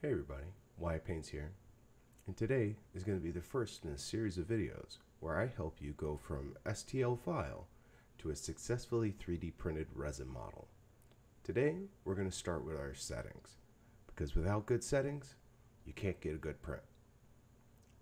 Hey everybody, Waiya Paints here, and today is going to be the first in a series of videos where I help you go from STL file to a successfully 3D printed resin model. Today we're going to start with our settings, because without good settings you can't get a good print.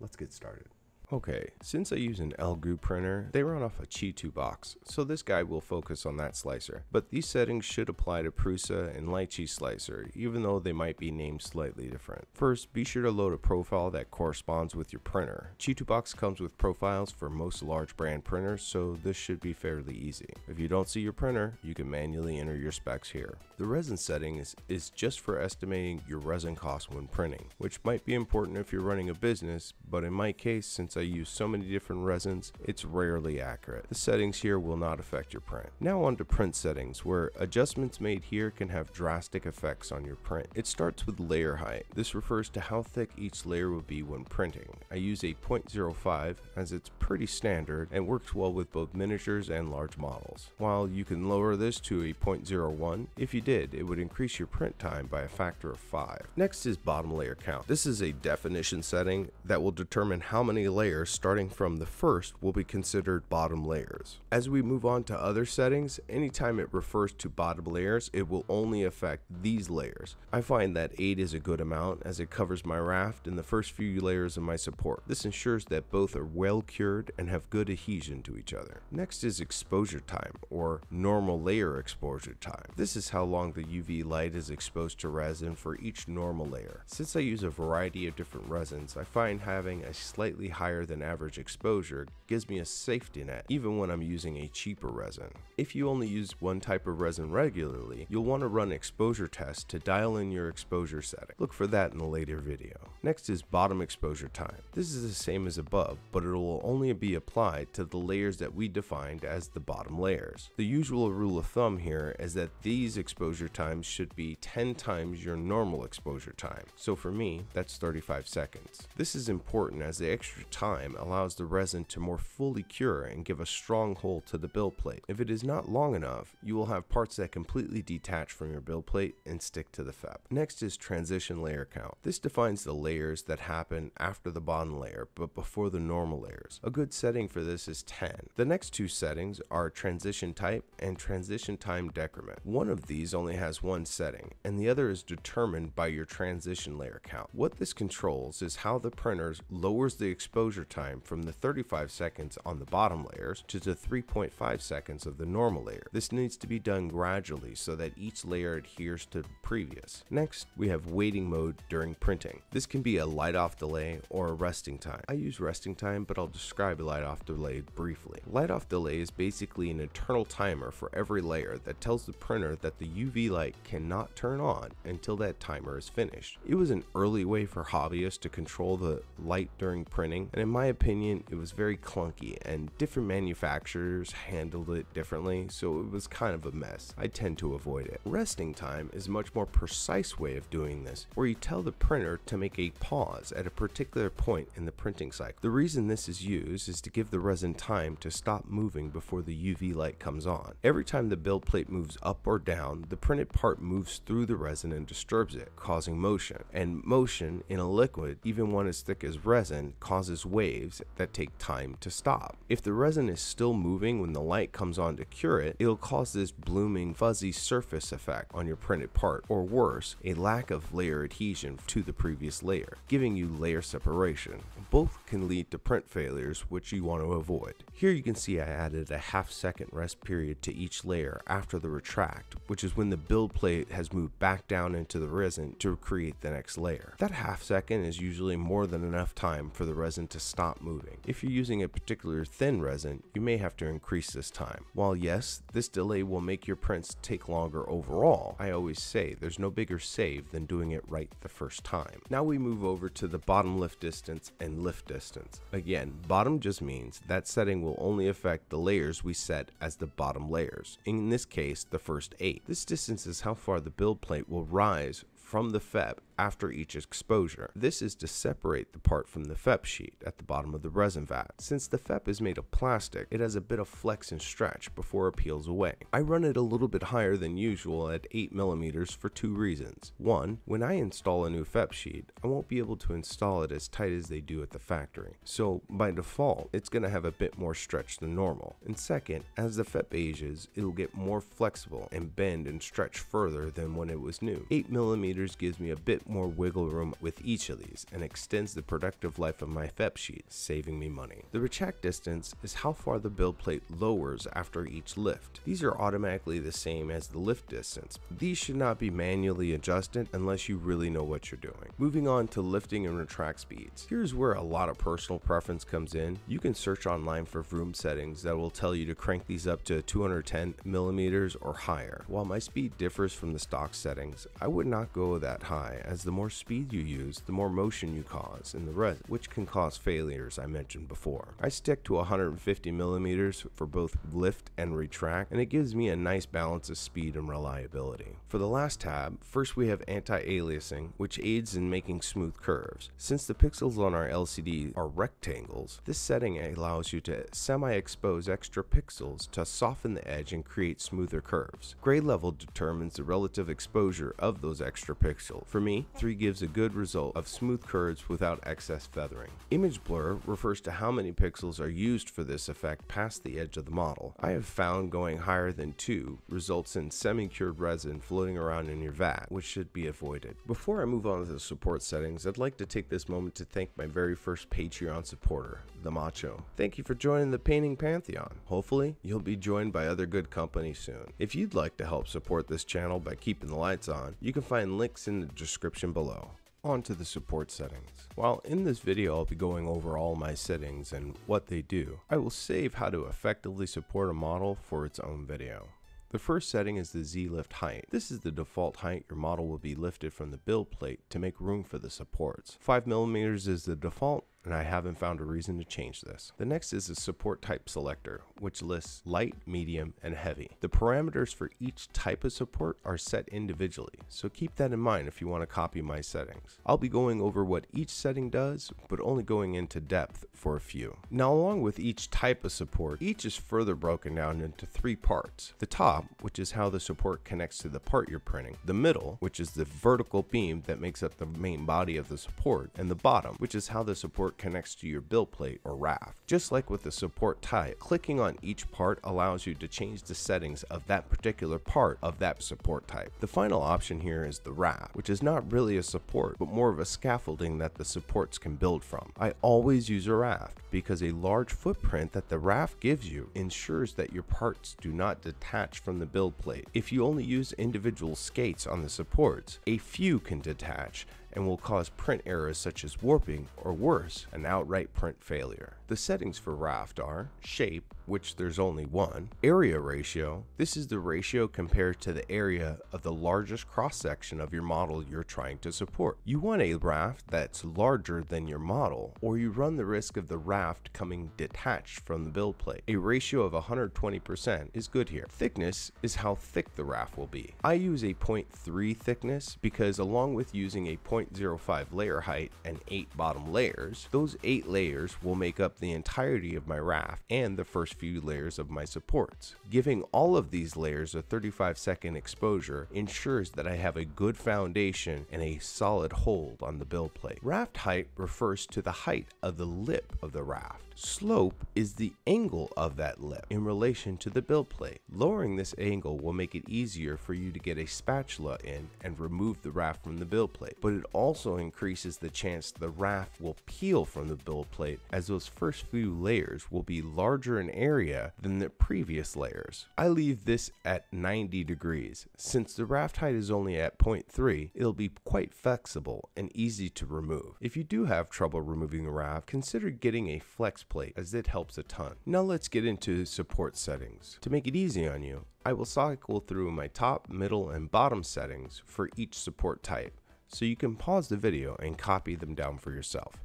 Let's get started. Okay, since I use an Elegoo printer, they run off a Chitubox, so this guide will focus on that slicer. But these settings should apply to Prusa and Lychee slicer, even though they might be named slightly different. First, be sure to load a profile that corresponds with your printer. Chitubox comes with profiles for most large brand printers, so this should be fairly easy. If you don't see your printer, you can manually enter your specs here. The resin setting is just for estimating your resin cost when printing, which might be important if you're running a business, but in my case, since I use so many different resins, it's rarely accurate. The settings here will not affect your print. Now on to print settings, where adjustments made here can have drastic effects on your print. It starts with layer height. This refers to how thick each layer would be when printing. I use a 0.05 as it's pretty standard and works well with both miniatures and large models. While you can lower this to a 0.01, if you did, it would increase your print time by a factor of 5. Next is bottom layer count. This is a definition setting that will determine how many layers starting from the first will be considered bottom layers. As we move on to other settings, anytime it refers to bottom layers, it will only affect these layers. I find that 8 is a good amount as it covers my raft and the first few layers of my support. This ensures that both are well cured and have good adhesion to each other. Next is exposure time, or normal layer exposure time. This is how long the UV light is exposed to resin for each normal layer. Since I use a variety of different resins, I find having a slightly higher than average exposure gives me a safety net even when I'm using a cheaper resin. If you only use one type of resin regularly, you'll want to run exposure tests to dial in your exposure setting. Look for that in a later video. Next is bottom exposure time. This is the same as above, but it will only be applied to the layers that we defined as the bottom layers. The usual rule of thumb here is that these exposure times should be 10 times your normal exposure time. So for me, that's 35 seconds. This is important as the extra time allows the resin to more fully cure and give a strong hold to the build plate. If it is not long enough, you will have parts that completely detach from your build plate and stick to the FEP. Next is transition layer count. This defines the layers that happen after the bottom layer but before the normal layers. A good setting for this is 10. The next two settings are transition type and transition time decrement. One of these only has one setting and the other is determined by your transition layer count. What this controls is how the printer lowers the exposure time from the 35 seconds on the bottom layers to the 3.5 seconds of the normal layer. This needs to be done gradually so that each layer adheres to the previous. Next, we have waiting mode during printing. This can be a light off delay or a resting time. I use resting time, but I'll describe a light off delay briefly. Light off delay is basically an internal timer for every layer that tells the printer that the UV light cannot turn on until that timer is finished. It was an early way for hobbyists to control the light during printing, and in my opinion, it was very clunky and different manufacturers handled it differently, so it was kind of a mess. I tend to avoid it. Resting time is a much more precise way of doing this, where you tell the printer to make a pause at a particular point in the printing cycle. The reason this is used is to give the resin time to stop moving before the UV light comes on. Every time the build plate moves up or down, the printed part moves through the resin and disturbs it, causing motion. And motion in a liquid, even one as thick as resin, causes waves that take time to stop. If the resin is still moving when the light comes on to cure it, it'll cause this blooming fuzzy surface effect on your printed part, or worse, a lack of layer adhesion to the previous layer, giving you layer separation. Both can lead to print failures, which you want to avoid. Here you can see I added a half-second rest period to each layer after the retract, which is when the build plate has moved back down into the resin to create the next layer. That half second is usually more than enough time for the resin to stop moving. If you're using a particular thin resin, you may have to increase this time. While yes, this delay will make your prints take longer overall, I always say there's no bigger save than doing it right the first time. Now we move over to the bottom lift distance and lift distance. Again, bottom just means that setting will only affect the layers we set as the bottom layers, in this case the first 8. This distance is how far the build plate will rise from the FEP after each exposure. This is to separate the part from the FEP sheet at the bottom of the resin vat. Since the FEP is made of plastic, it has a bit of flex and stretch before it peels away. I run it a little bit higher than usual at 8mm for two reasons. One, when I install a new FEP sheet, I won't be able to install it as tight as they do at the factory. So by default, it's going to have a bit more stretch than normal. And second, as the FEP ages, it'll get more flexible and bend and stretch further than when it was new. 8mm gives me a bit more wiggle room with each of these and extends the productive life of my FEP sheet, saving me money. The retract distance is how far the build plate lowers after each lift. These are automatically the same as the lift distance. These should not be manually adjusted unless you really know what you're doing. Moving on to lifting and retract speeds. Here's where a lot of personal preference comes in. You can search online for vroom settings that will tell you to crank these up to 210mm or higher. While my speed differs from the stock settings, I would not go that high, as the more speed you use, the more motion you cause in the resin, which can cause failures I mentioned before. I stick to 150mm for both lift and retract, and it gives me a nice balance of speed and reliability. For the last tab, first we have anti-aliasing, which aids in making smooth curves. Since the pixels on our LCD are rectangles, this setting allows you to semi-expose extra pixels to soften the edge and create smoother curves. Grade level determines the relative exposure of those extra pixels. For me, 3 gives a good result of smooth curves without excess feathering. Image blur refers to how many pixels are used for this effect past the edge of the model. I have found going higher than 2 results in semi-cured resin floating around in your vat, which should be avoided. Before I move on to the support settings, I'd like to take this moment to thank my very first Patreon supporter, The Macho. Thank you for joining the Painting Pantheon. Hopefully, you'll be joined by other good company soon. If you'd like to help support this channel by keeping the lights on, you can find links in the description below. On to the support settings. While in this video I'll be going over all my settings and what they do, I will save how to effectively support a model for its own video. The first setting is the Z-lift height. This is the default height your model will be lifted from the build plate to make room for the supports. 5mm is the default, and I haven't found a reason to change this. The next is the support type selector, which lists light, medium, and heavy. The parameters for each type of support are set individually, so keep that in mind if you want to copy my settings. I'll be going over what each setting does, but only going into depth for a few. Now, along with each type of support, each is further broken down into 3 parts. The top, which is how the support connects to the part you're printing. The middle, which is the vertical beam that makes up the main body of the support. And the bottom, which is how the support connects to your build plate or raft. Just like with the support type, clicking on each part allows you to change the settings of that particular part of that support type. The final option here is the raft, which is not really a support, but more of a scaffolding that the supports can build from. I always use a raft because a large footprint that the raft gives you ensures that your parts do not detach from the build plate. If you only use individual skates on the supports, a few can detach and will cause print errors such as warping, or worse, an outright print failure. The settings for raft are shape, which there's only one, area ratio, this is the ratio compared to the area of the largest cross-section of your model you're trying to support. You want a raft that's larger than your model, or you run the risk of the raft coming detached from the build plate. A ratio of 120% is good here. Thickness is how thick the raft will be. I use a 0.3 thickness because along with using a 0.05 layer height and 8 bottom layers, those 8 layers will make up the entirety of my raft and the first few layers of my supports. Giving all of these layers a 35-second exposure ensures that I have a good foundation and a solid hold on the build plate. Raft height refers to the height of the lip of the raft. Slope is the angle of that lip in relation to the build plate. Lowering this angle will make it easier for you to get a spatula in and remove the raft from the build plate, but it also increases the chance the raft will peel from the build plate, as those first few layers will be larger in area than the previous layers. I leave this at 90 degrees. Since the raft height is only at 0.3, it'll be quite flexible and easy to remove. If you do have trouble removing a raft, consider getting a flex plate, as it helps a ton. Now let's get into support settings. To make it easy on you, I will cycle through my top, middle, and bottom settings for each support type, so you can pause the video and copy them down for yourself.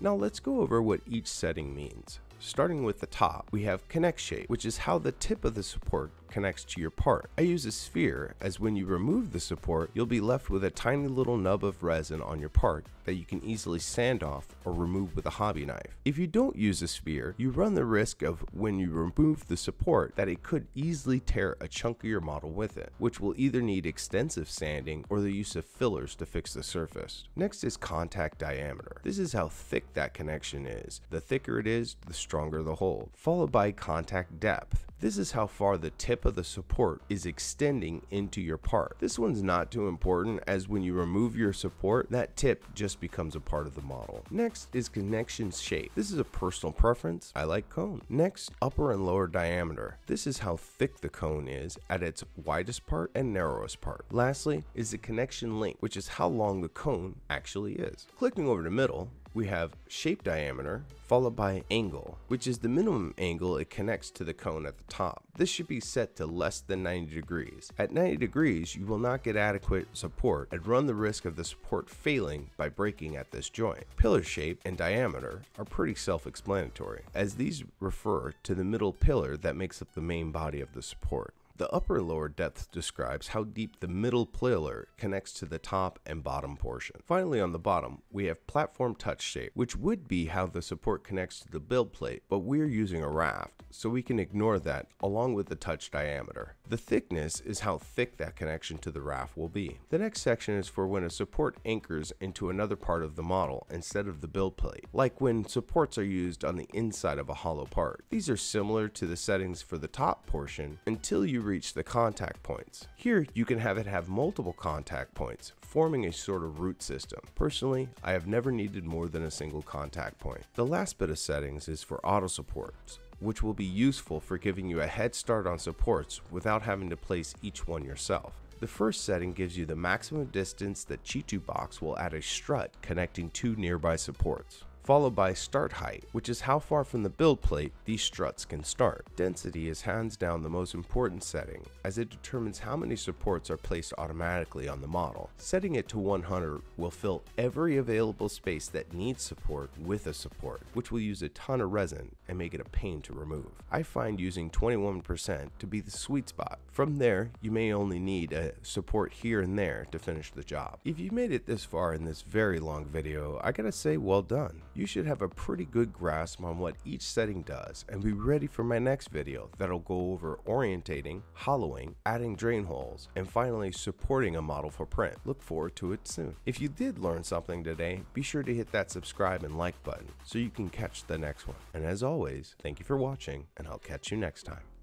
Now let's go over what each setting means. Starting with the top, we have connect shape, which is how the tip of the support connects to your part. I use a sphere, as when you remove the support, you'll be left with a tiny little nub of resin on your part that you can easily sand off or remove with a hobby knife. If you don't use a sphere, you run the risk of, when you remove the support, that it could easily tear a chunk of your model with it, which will either need extensive sanding or the use of fillers to fix the surface. Next is contact diameter. This is how thick that connection is. The thicker it is, the stronger the hole, followed by contact depth. This is how far the tip of the support is extending into your part. This one's not too important, as when you remove your support, that tip just becomes a part of the model. Next is connection shape. This is a personal preference. I like cone. Next, upper and lower diameter. This is how thick the cone is at its widest part and narrowest part. Lastly is the connection length, which is how long the cone actually is. Clicking over to middle, we have shape diameter, followed by angle, which is the minimum angle it connects to the cone at the top. This should be set to less than 90 degrees. At 90 degrees, you will not get adequate support and run the risk of the support failing by breaking at this joint. Pillar shape and diameter are pretty self-explanatory, as these refer to the middle pillar that makes up the main body of the support. The upper and lower depth describes how deep the middle pillar connects to the top and bottom portion. Finally, on the bottom, we have platform touch shape, which would be how the support connects to the build plate, but we're using a raft, so we can ignore that along with the touch diameter. The thickness is how thick that connection to the raft will be. The next section is for when a support anchors into another part of the model instead of the build plate, like when supports are used on the inside of a hollow part. These are similar to the settings for the top portion until you reach the contact points. Here you can have it have multiple contact points, forming a sort of root system. Personally, I have never needed more than a single contact point. The last bit of settings is for auto supports, which will be useful for giving you a head start on supports without having to place each one yourself. The first setting gives you the maximum distance that Chitubox will add a strut connecting two nearby supports, followed by start height, which is how far from the build plate these struts can start. Density is hands down the most important setting, as it determines how many supports are placed automatically on the model. Setting it to 100 will fill every available space that needs support with a support, which will use a ton of resin and make it a pain to remove. I find using 21% to be the sweet spot. From there, you may only need a support here and there to finish the job. If you made it this far in this very long video, I gotta say, well done. You should have a pretty good grasp on what each setting does and be ready for my next video that'll go over orientating, hollowing, adding drain holes, and finally supporting a model for print. Look forward to it soon. If you did learn something today, be sure to hit that subscribe and like button so you can catch the next one. And as always, thank you for watching, and I'll catch you next time.